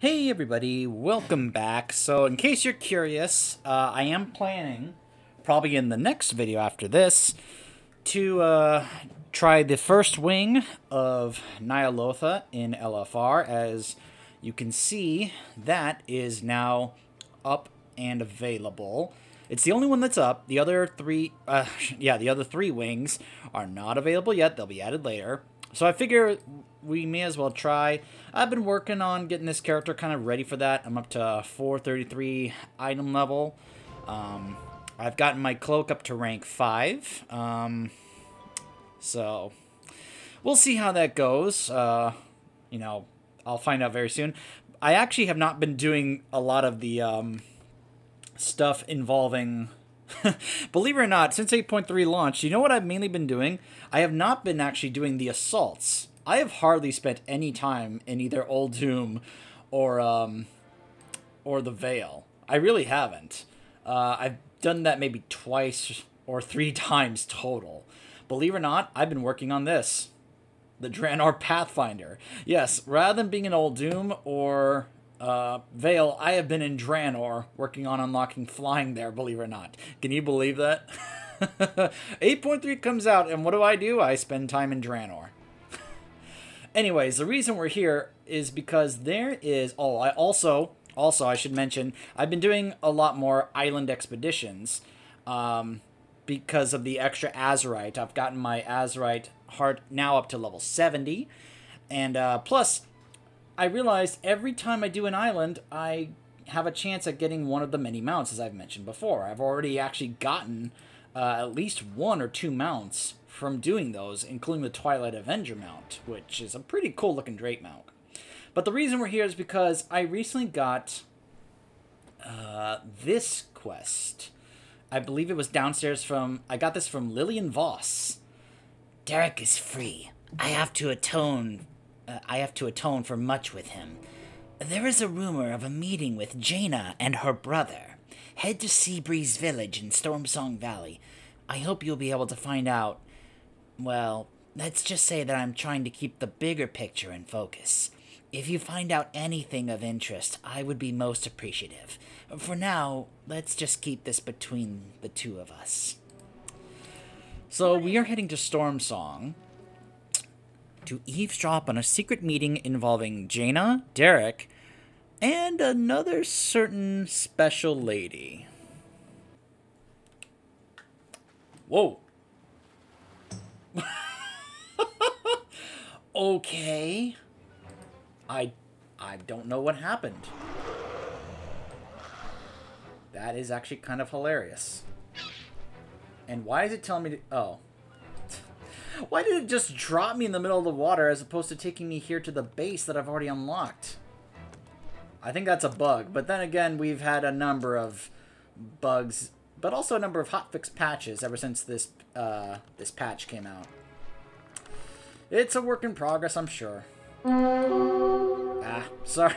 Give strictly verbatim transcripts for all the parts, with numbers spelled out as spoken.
Hey everybody, welcome back. So in case you're curious, uh, I am planning, probably in the next video after this, to uh, try the first wing of Ny'alotha in L F R. As you can see, that is now up and available. It's the only one that's up. The other three, uh, yeah, the other three wings are not available yet. They'll be added later. So I figure we may as well try. I've been working on getting this character kind of ready for that. I'm up to four thirty-three item level. Um, I've gotten my cloak up to rank five. Um, so we'll see how that goes. Uh, you know, I'll find out very soon. I actually have not been doing a lot of the um, stuff involving... Believe it or not, since eight point three launched, you know what I've mainly been doing? I have not been actually doing the assaults. I have hardly spent any time in either Old Doom or um, or the Veil. I really haven't. Uh, I've done that maybe twice or three times total. Believe it or not, I've been working on this. The Draenor Pathfinder. Yes, rather than being in Old Doom or... Uh, Vale, I have been in Draenor working on unlocking flying there, believe it or not. Can you believe that? eight point three comes out, and what do I do? I spend time in Draenor. Anyways, the reason we're here is because there is... Oh, I also... Also, I should mention, I've been doing a lot more island expeditions um, because of the extra Azerite. I've gotten my Azerite heart now up to level seventy, and uh, plus... I realized every time I do an island, I have a chance at getting one of the many mounts, as I've mentioned before. I've already actually gotten uh, at least one or two mounts from doing those, including the Twilight Avenger mount, which is a pretty cool-looking Drake mount. But the reason we're here is because I recently got uh, this quest. I believe it was downstairs from... I got this from Lillian Voss. Derek is free. I have to atone... I have to atone for much with him. There is a rumor of a meeting with Jaina and her brother. Head to Seabreeze Village in Stormsong Valley. I hope you'll be able to find out... Well, let's just say that I'm trying to keep the bigger picture in focus. If you find out anything of interest, I would be most appreciative. For now, let's just keep this between the two of us. So we are heading to Stormsong to eavesdrop on a secret meeting involving Jaina, Derek, and another certain special lady. Whoa. Okay. I I don't know what happened. That is actually kind of hilarious. And why is it telling me to... Oh. Why did it just drop me in the middle of the water as opposed to taking me here to the base that I've already unlocked? I think that's a bug, but then again, we've had a number of bugs, but also a number of hotfix patches ever since this uh, this patch came out. It's a work in progress, I'm sure. Ah, sorry.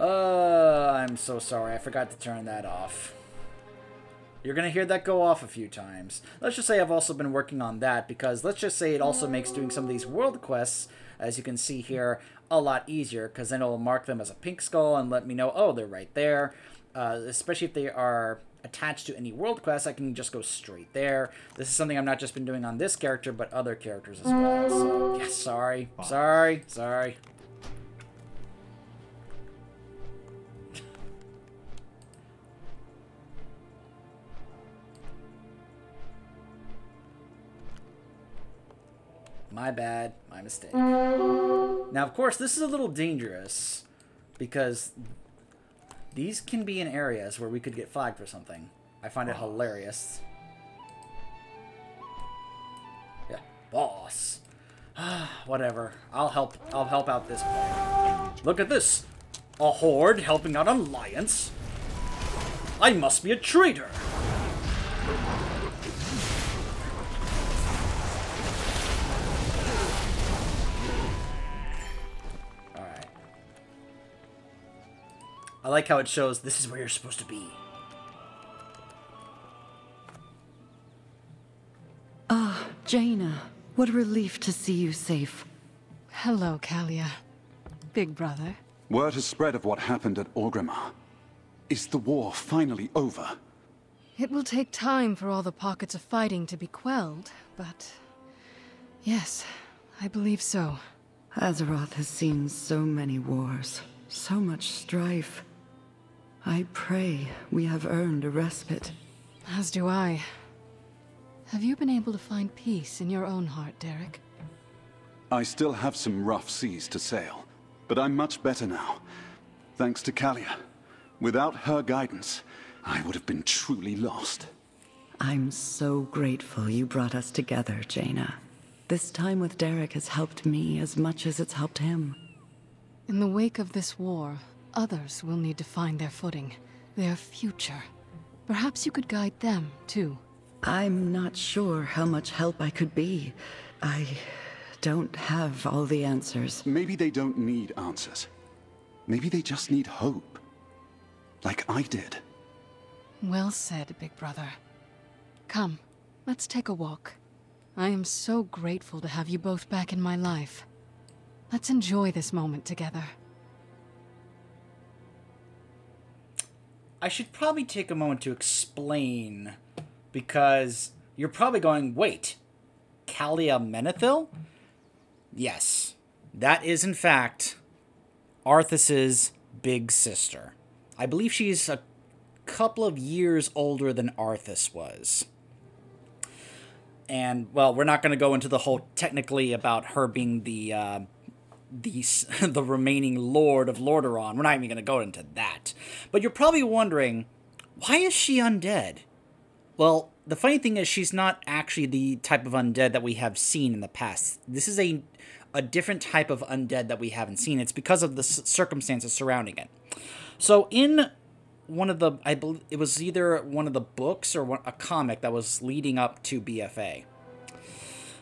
Uh, I'm so sorry. I forgot to turn that off. You're going to hear that go off a few times. Let's just say I've also been working on that because let's just say it also makes doing some of these world quests, as you can see here, a lot easier because then it'll mark them as a pink skull and let me know, oh, they're right there. Uh, especially if they are attached to any world quests, I can just go straight there. This is something I've not just been doing on this character, but other characters as well. So, yeah, sorry, sorry, sorry. My bad. My mistake. Now, of course, this is a little dangerous because these can be in areas where we could get flagged for something. I find it hilarious. Yeah. Boss. Whatever. I'll help. I'll help out this player. Look at this. A horde helping out an alliance. I must be a traitor. I like how it shows this is where you're supposed to be. Ah, Jaina. What a relief to see you safe. Hello, Calia. Big brother. Word has spread of what happened at Orgrimmar. Is the war finally over? It will take time for all the pockets of fighting to be quelled, but... yes, I believe so. Azeroth has seen so many wars, so much strife. I pray we have earned a respite. As do I. Have you been able to find peace in your own heart, Derek? I still have some rough seas to sail, but I'm much better now, thanks to Calia. Without her guidance, I would have been truly lost. I'm so grateful you brought us together, Jaina. This time with Derek has helped me as much as it's helped him. In the wake of this war, others will need to find their footing, their future. Perhaps you could guide them, too. I'm not sure how much help I could be. I don't have all the answers. Maybe they don't need answers. Maybe they just need hope. Like I did. Well said, big brother. Come, let's take a walk. I am so grateful to have you both back in my life. Let's enjoy this moment together. I should probably take a moment to explain, because you're probably going, wait, Calia Menethil? Yes, that is in fact Arthas's big sister. I believe she's a couple of years older than Arthas was. And, well, we're not going to go into the whole technically about her being the, uh, the, the remaining Lord of Lordaeron. We're not even going to go into that. But you're probably wondering, why is she undead? Well, the funny thing is she's not actually the type of undead that we have seen in the past. This is a, a different type of undead that we haven't seen. It's because of the circumstances surrounding it. So in one of the, I believe it was either one of the books or one, a comic that was leading up to B F A.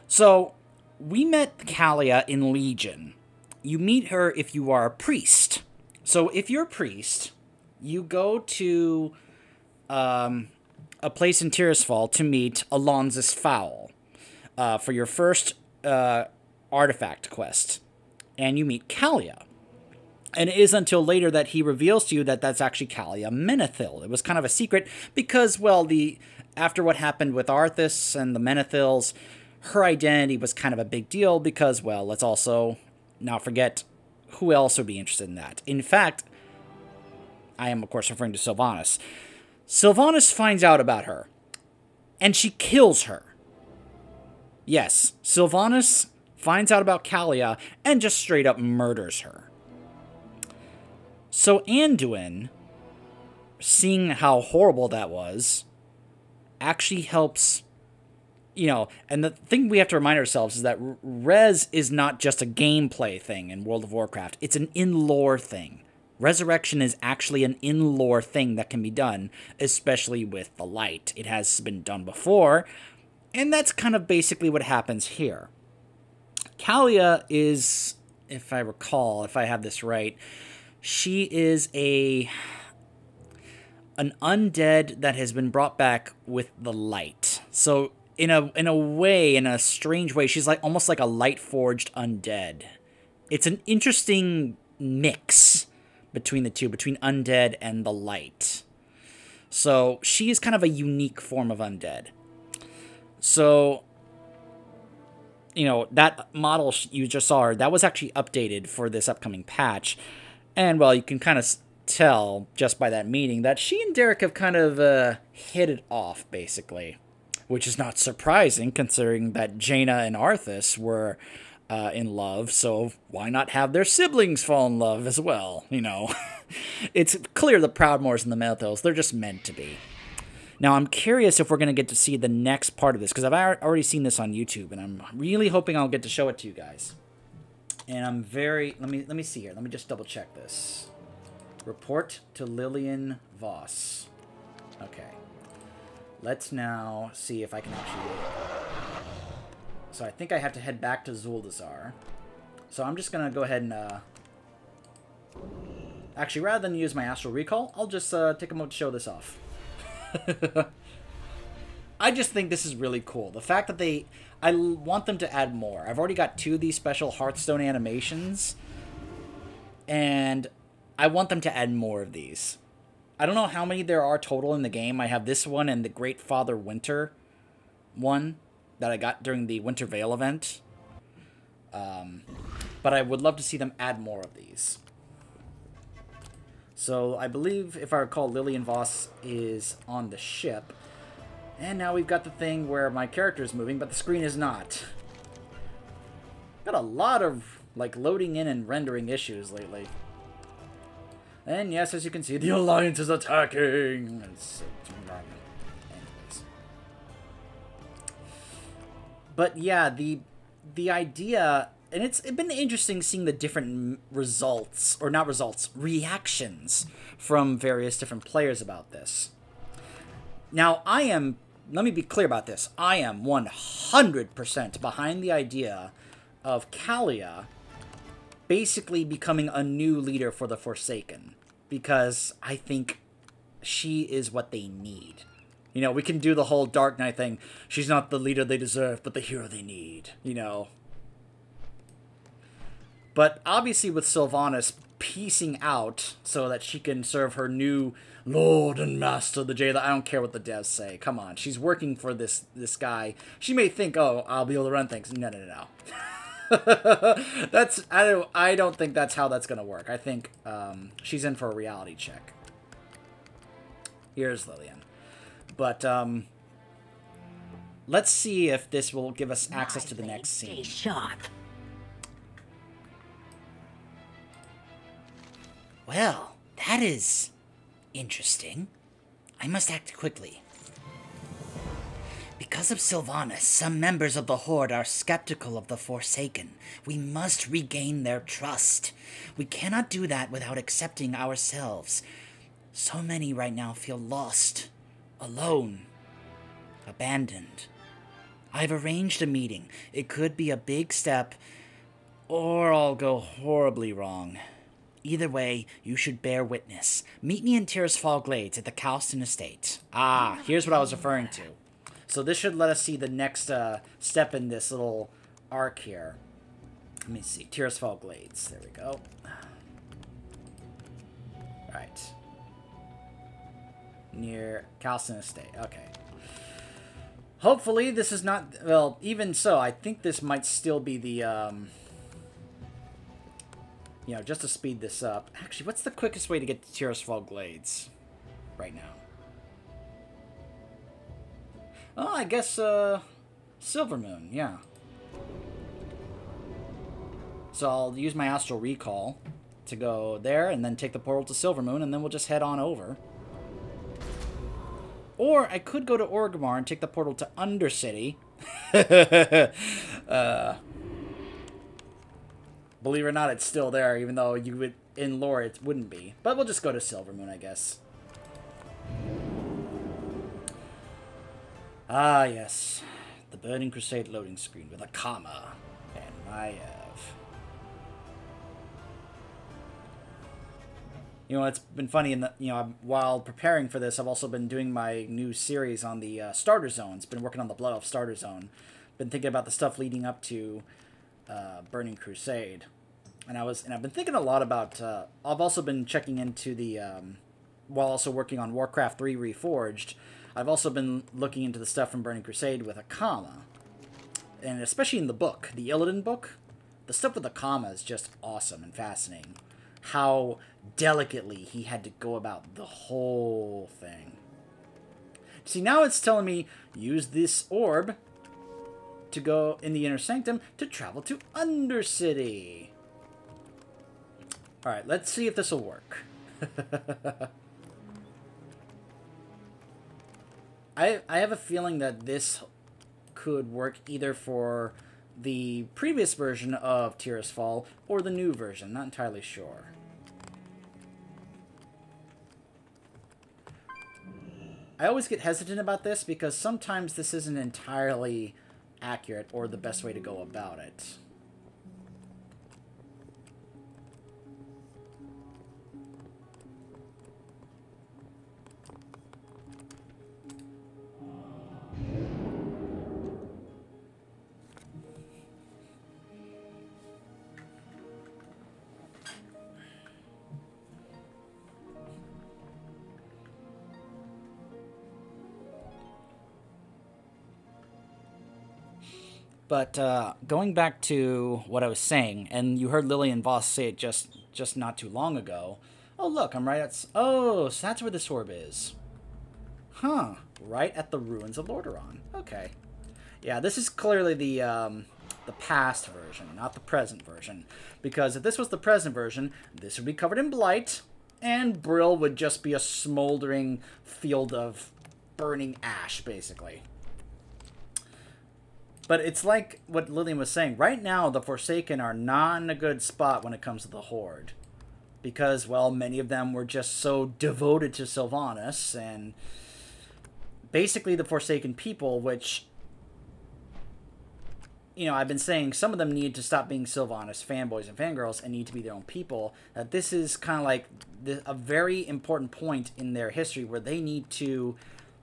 So we met Calia in Legion. You meet her if you are a priest. So if you're a priest, you go to um, a place in Tirisfal to meet Alonsus Fowl uh, for your first uh, artifact quest. And you meet Calia. And it is until later that he reveals to you that that's actually Calia Menethil. It was kind of a secret because, well, the after what happened with Arthas and the Menethils, her identity was kind of a big deal because, well, let's also not forget who else would be interested in that. In fact, I am, of course, referring to Sylvanas. Sylvanas finds out about her, and she kills her. Yes, Sylvanas finds out about Calia and just straight up murders her. So Anduin, seeing how horrible that was, actually helps, you know, and the thing we have to remind ourselves is that Res is not just a gameplay thing in World of Warcraft. It's an in-lore thing. Resurrection is actually an in-lore thing that can be done, especially with the light. It has been done before, and that's kind of basically what happens here. Calia is, if I recall, if I have this right... she is a an undead that has been brought back with the light. So in a in a way, in a strange way, she's like almost like a light forged undead. It's an interesting mix between the two, between undead and the light. So she is kind of a unique form of undead. So you know, that model you just saw her, that was actually updated for this upcoming patch. And, well, you can kind of tell just by that meeting that she and Derek have kind of uh, hit it off, basically. Which is not surprising, considering that Jaina and Arthas were uh, in love, so why not have their siblings fall in love as well, you know? It's clear the Proudmoores and the Menethils, they're just meant to be. Now, I'm curious if we're going to get to see the next part of this, because I've already seen this on YouTube, and I'm really hoping I'll get to show it to you guys. And I'm very... Let me let me see here. Let me just double-check this. Report to Lillian Voss. Okay. Let's now see if I can actually... So I think I have to head back to Zuldazar. So I'm just going to go ahead and... Uh... Actually, rather than use my Astral Recall, I'll just uh, take a moment to show this off. I just think this is really cool. The fact that they... I want them to add more. I've already got two of these special Hearthstone animations. And I want them to add more of these. I don't know how many there are total in the game. I have this one and the Great Father Winter one that I got during the Winter Vale event. Um, but I would love to see them add more of these. So I believe, if I recall, Lillian Voss is on the ship. And now we've got the thing where my character is moving, but the screen is not. Got a lot of, like, loading in and rendering issues lately. And yes, as you can see, the Alliance is attacking! It's, it's Anyways. But yeah, the the idea... And it's, it's been interesting seeing the different results, or not results, reactions from various different players about this. Now, I am, let me be clear about this, I am one hundred percent behind the idea of Calia basically becoming a new leader for the Forsaken, because I think she is what they need. You know, we can do the whole Dark Knight thing, she's not the leader they deserve, but the hero they need, you know. But obviously with Sylvanas piecing out so that she can serve her new lord and master, the Jailer, I don't care what the devs say. Come on. She's working for this this guy. She may think, oh, I'll be able to run things. No, no, no, no. that's, I don't, I don't think that's how that's going to work. I think um, she's in for a reality check. Here's Lillian. But um, let's see if this will give us access to the next scene. Sharp. Well, that is interesting. I must act quickly. Because of Sylvanas, some members of the Horde are skeptical of the Forsaken. We must regain their trust. We cannot do that without accepting ourselves. So many right now feel lost, alone, abandoned. I've arranged a meeting. It could be a big step, or I'll go horribly wrong. Either way, you should bear witness. Meet me in Tears Fall Glades at the Calston Estate. Ah, here's what I was referring to. So this should let us see the next uh, step in this little arc here. Let me see. Tears Fall Glades. There we go. All right. Near Calston Estate. Okay. Hopefully this is not... Well, even so, I think this might still be the... Um, You know, just to speed this up. Actually, what's the quickest way to get to Tearsfall Glades right now? Oh, I guess, uh, Silvermoon, yeah. So I'll use my Astral Recall to go there and then take the portal to Silvermoon, and then we'll just head on over. Or I could go to Orgrimmar and take the portal to Undercity. uh... Believe it or not, it's still there, even though you would, in lore it wouldn't be. But we'll just go to Silvermoon, I guess. Ah, yes. The Burning Crusade loading screen with Akama and Maiev. You know, it's been funny, in the, you know, while preparing for this, I've also been doing my new series on the uh, Starter Zones. Been working on the Blood Elf Starter Zone. Been thinking about the stuff leading up to uh, Burning Crusade. And I was, and I've been thinking a lot about, uh, I've also been checking into the, um, while also working on Warcraft three Reforged, I've also been looking into the stuff from Burning Crusade with Akama. And especially in the book, the Illidan book, the stuff with Akama is just awesome and fascinating. How delicately he had to go about the whole thing. See, now it's telling me, use this orb to go in the Inner Sanctum to travel to Undercity. Alright, let's see if this will work. I, I have a feeling that this could work either for the previous version of Tears Fall or the new version. Not entirely sure. I always get hesitant about this because sometimes this isn't entirely accurate or the best way to go about it. But uh, going back to what I was saying, and you heard Lillian Voss say it just just not too long ago. Oh, look, I'm right at... Oh, so that's where this orb is. Huh. Right at the ruins of Lordaeron. Okay. Yeah, this is clearly the um, the past version, not the present version. Because if this was the present version, this would be covered in blight, and Brill would just be a smoldering field of burning ash, basically. But it's like what Lillian was saying. Right now, the Forsaken are not in a good spot when it comes to the Horde. Because, well, many of them were just so devoted to Sylvanas. And basically the Forsaken people, which, you know, I've been saying some of them need to stop being Sylvanas fanboys and fangirls and need to be their own people. That this is kind of like a very important point in their history where they need to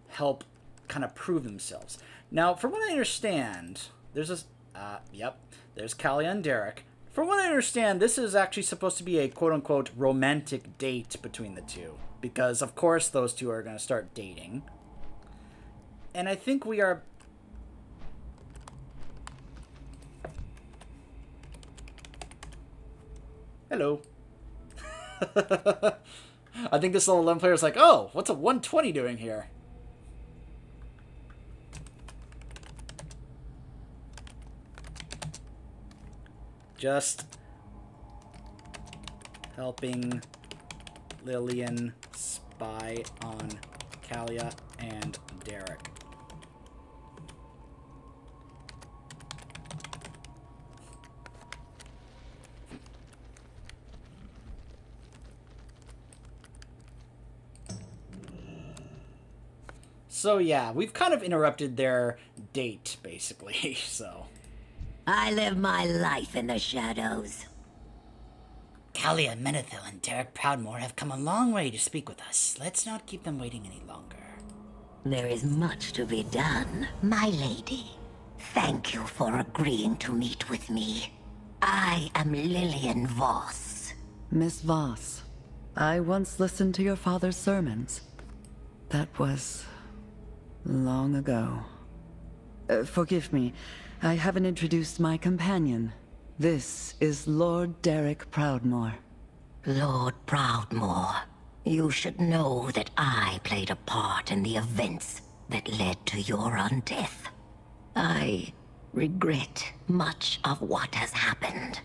help kind of prove themselves. Now, from what I understand, there's this, uh, yep, there's Calia and Derek. From what I understand, this is actually supposed to be a quote-unquote romantic date between the two. Because, of course, those two are going to start dating. And I think we are... Hello. I think this little eleven player is like, oh, what's a one twenty doing here? Just helping Lillian spy on Calia and Derek. So yeah, we've kind of interrupted their date, basically, so... I live my life in the shadows. Calia Menethil and Derek Proudmoore have come a long way to speak with us. Let's not keep them waiting any longer. There is much to be done, my lady. Thank you for agreeing to meet with me. I am Lillian Voss. Miss Voss, I once listened to your father's sermons. That was long ago. Uh, forgive me. I haven't introduced my companion. This is Lord Derek Proudmoore. Lord Proudmoore, you should know that I played a part in the events that led to your undeath. I regret much of what has happened.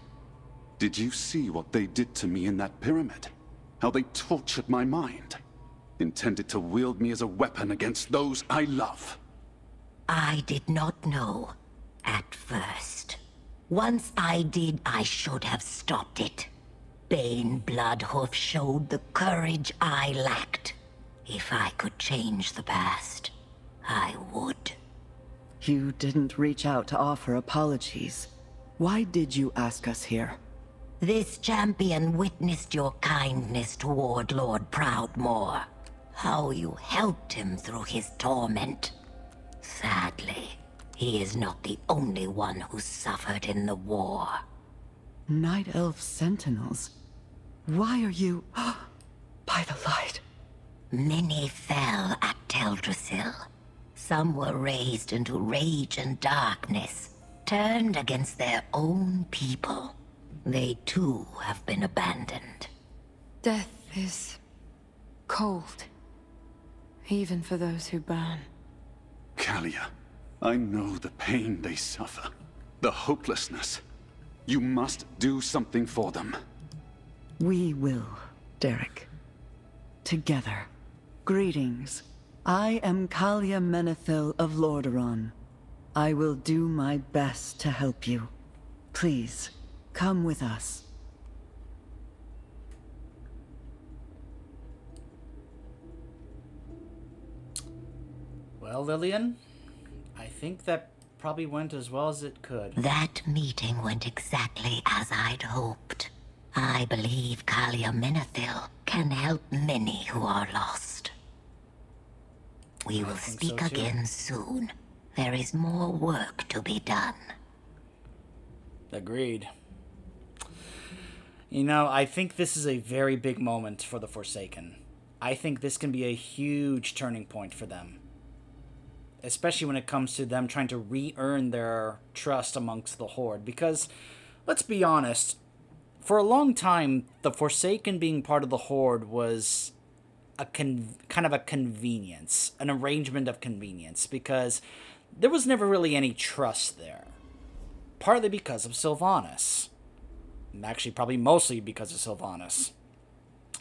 Did you see what they did to me in that pyramid? How they tortured my mind? Intended to wield me as a weapon against those I love. I did not know. At first. Once I did, I should have stopped it. Bane Bloodhoof showed the courage I lacked. If I could change the past, I would. You didn't reach out to offer apologies. Why did you ask us here? This champion witnessed your kindness toward Lord Proudmoore. How you helped him through his torment. Sadly, he is not the only one who suffered in the war. Night Elf Sentinels? Why are you... by the light? Many fell at Teldrassil. Some were raised into rage and darkness, turned against their own people. They too have been abandoned. Death is... cold. Even for those who burn. Calia. I know the pain they suffer, the hopelessness. You must do something for them. We will, Derek. Together. Greetings. I am Calia Menethil of Lordaeron. I will do my best to help you. Please, come with us. Well, Lillian? I think that probably went as well as it could. That meeting went exactly as I'd hoped. I believe Calia Menethil can help many who are lost. We will speak again soon. There is more work to be done. Agreed. You know, I think this is a very big moment for the Forsaken. I think this can be a huge turning point for them. especially when it comes to them trying to re-earn their trust amongst the Horde. Because, let's be honest, for a long time, the Forsaken being part of the Horde was a con kind of a convenience, an arrangement of convenience, because there was never really any trust there. Partly because of Sylvanas. And actually, probably mostly because of Sylvanas.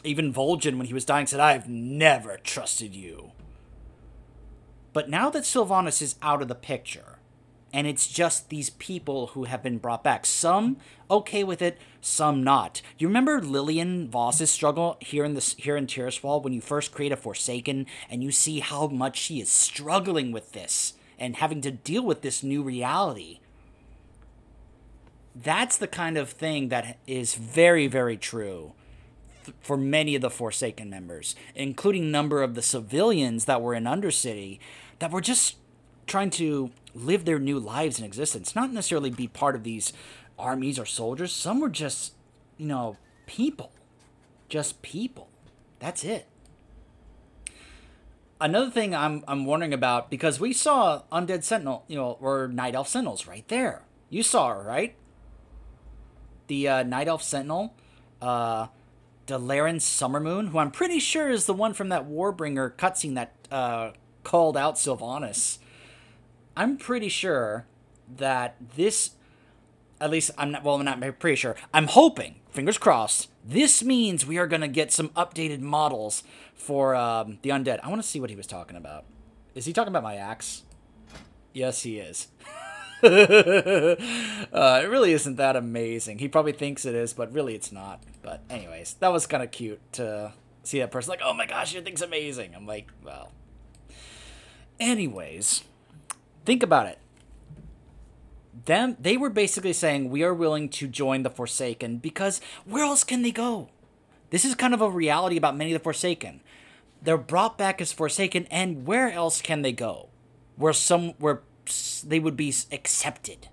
Even Vol'jin, when he was dying, said, "I've never trusted you." But now that Sylvanas is out of the picture, and it's just these people who have been brought back, some okay with it, some not. You remember Lillian Voss's struggle here in this here in Tirisfal when you first create a Forsaken, and you see how much she is struggling with this and having to deal with this new reality. That's the kind of thing that is very, very true for many of the Forsaken members, including a number of the civilians that were in Undercity that were just trying to live their new lives in existence, not necessarily be part of these armies or soldiers. Some were just, you know, people. Just people. That's it. Another thing I'm, I'm wondering about, because we saw Undead Sentinel, you know, or Night Elf Sentinels right there. You saw her, right? The uh, Night Elf Sentinel, uh, Dalaran Summermoon, who I'm pretty sure is the one from that Warbringer cutscene that uh, called out Sylvanas. I'm pretty sure that this, at least I'm not, well, I'm not pretty sure. I'm hoping, fingers crossed, this means we are going to get some updated models for um, the Undead. I want to see what he was talking about. Is he talking about my axe? Yes, he is. uh, it really isn't that amazing. He probably thinks it is, but really it's not. But anyways, that was kind of cute to see that person like, "Oh my gosh, your thing's amazing." I'm like, well. Anyways, think about it. Them, they were basically saying, we are willing to join the Forsaken because where else can they go? This is kind of a reality about many of the Forsaken. They're brought back as Forsaken, and where else can they go? Where some, where they would be accepted,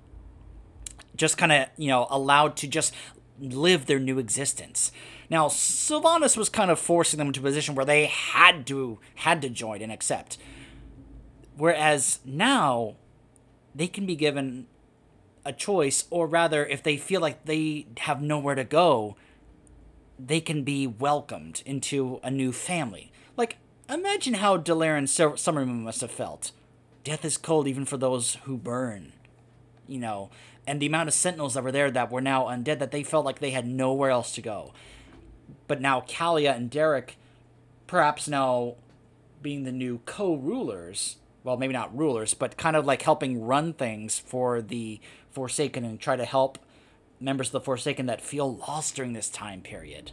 just kind of, you know, allowed to just live their new existence. Now, Sylvanas was kind of forcing them into a position where they had to had to join and accept. Whereas now, they can be given a choice, or rather, if they feel like they have nowhere to go, they can be welcomed into a new family. Like, imagine how Dalaran Summermoon must have felt. Death is cold even for those who burn, you know, and the amount of sentinels that were there that were now undead that they felt like they had nowhere else to go. But now Calia and Derek, perhaps now being the new co-rulers, well, maybe not rulers, but kind of like helping run things for the Forsaken and try to help members of the Forsaken that feel lost during this time period.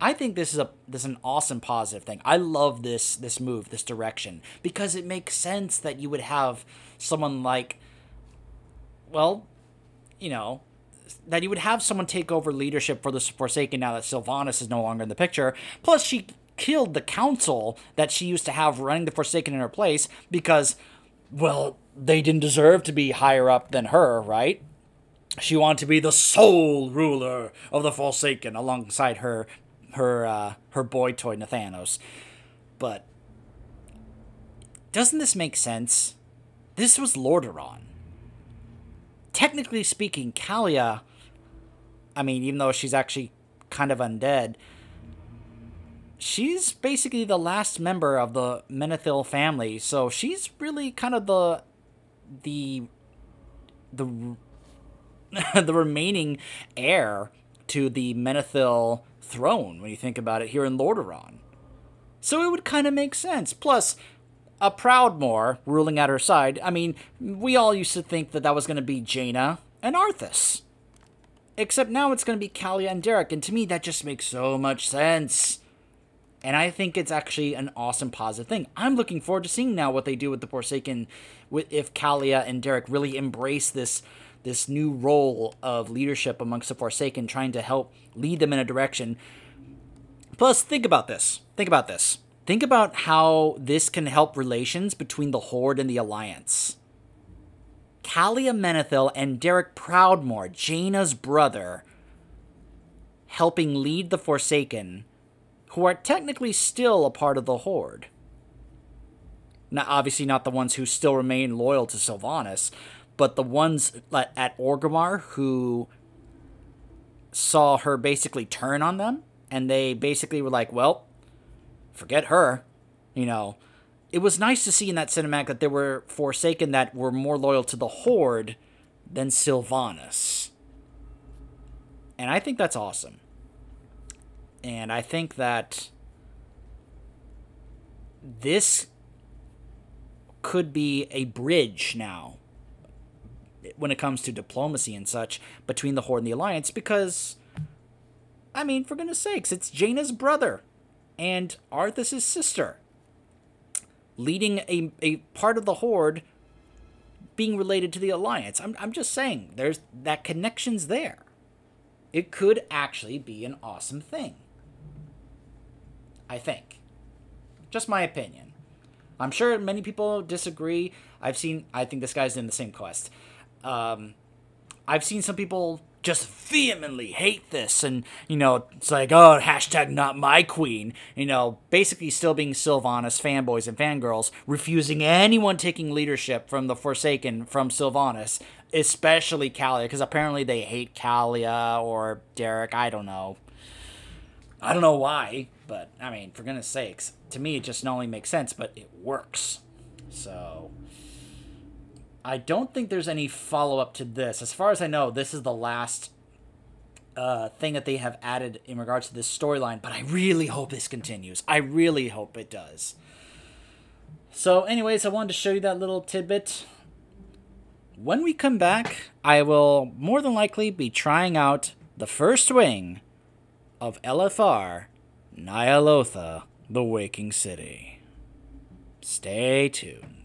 I think this is a this is an awesome positive thing. I love this this move, this direction, because it makes sense that you would have someone like, well, you know, that you would have someone take over leadership for the Forsaken now that Sylvanas is no longer in the picture. Plus, she killed the council that she used to have running the Forsaken in her place because, well, they didn't deserve to be higher up than her, right? She wanted to be the sole ruler of the Forsaken alongside her her uh, her boy toy Nathanos. But doesn't this make sense? This was Lordaeron. Technically speaking, Calia, I mean, even though she's actually kind of undead, she's basically the last member of the Menethil family, so she's really kind of the the the the remaining heir to the Menethil throne when you think about it here in Lordaeron. So it would kind of make sense. Plus, a Proudmoore ruling at her side. I mean, we all used to think that that was going to be Jaina and Arthas. Except now it's going to be Calia and Derek, and to me that just makes so much sense. And I think it's actually an awesome positive thing. I'm looking forward to seeing now what they do with the Forsaken, with if Calia and Derek really embrace this this new role of leadership amongst the Forsaken, trying to help lead them in a direction. Plus, think about this. Think about this. Think about how this can help relations between the Horde and the Alliance. Calia Menethil and Derek Proudmoore, Jaina's brother, helping lead the Forsaken, who are technically still a part of the Horde. Not, obviously not the ones who still remain loyal to Sylvanas, but the ones at Orgrimmar who saw her basically turn on them, and they basically were like, well, forget her, you know. It was nice to see in that cinematic that there were Forsaken that were more loyal to the Horde than Sylvanas. And I think that's awesome. And I think that this could be a bridge now when it comes to diplomacy and such between the Horde and the Alliance, because, I mean, for goodness sakes, it's Jaina's brother and Arthas' sister leading a, a part of the Horde being related to the Alliance. I'm, I'm just saying, there's that connection's there. It could actually be an awesome thing. I think. Just my opinion. I'm sure many people disagree. I've seen, I think this guy's in the same quest. Um, I've seen some people just vehemently hate this, and, you know, it's like, oh, hashtag not my queen, you know, basically still being Sylvanas fanboys and fangirls, refusing anyone taking leadership from the Forsaken from Sylvanas, especially Calia, because apparently they hate Calia or Derek, I don't know. I don't know why, but, I mean, for goodness sakes, to me it just not only makes sense, but it works. So I don't think there's any follow-up to this. As far as I know, this is the last uh, thing that they have added in regards to this storyline, but I really hope this continues. I really hope it does. So anyways, I wanted to show you that little tidbit. When we come back, I will more than likely be trying out the first wing of L F R, Ny'alotha, the Waking City. Stay tuned.